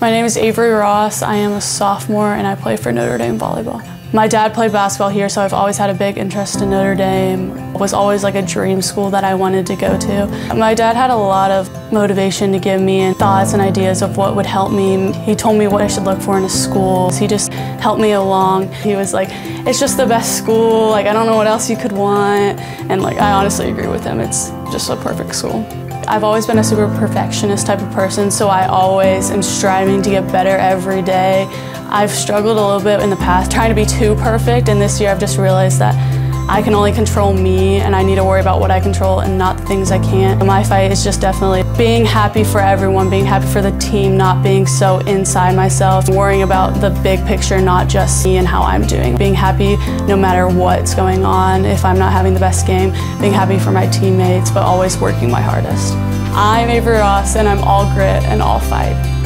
My name is Avery Ross. I am a sophomore and I play for Notre Dame Volleyball. My dad played basketball here, so I've always had a big interest in Notre Dame. It was always like a dream school that I wanted to go to. My dad had a lot of motivation to give me and thoughts and ideas of what would help me. He told me what I should look for in a school. He just helped me along. He was like, it's just the best school. Like, I don't know what else you could want. And like, I honestly agree with him. It's just a perfect school. I've always been a super perfectionist type of person, so I always am striving to get better every day. I've struggled a little bit in the past trying to be too perfect, and this year I've just realized that I can only control me and I need to worry about what I control and not the things I can't. My fight is just definitely being happy for everyone, being happy for the team, not being so inside myself, worrying about the big picture, not just me and how I'm doing. Being happy no matter what's going on, if I'm not having the best game, being happy for my teammates, but always working my hardest. I'm Avery Ross and I'm all grit and all fight.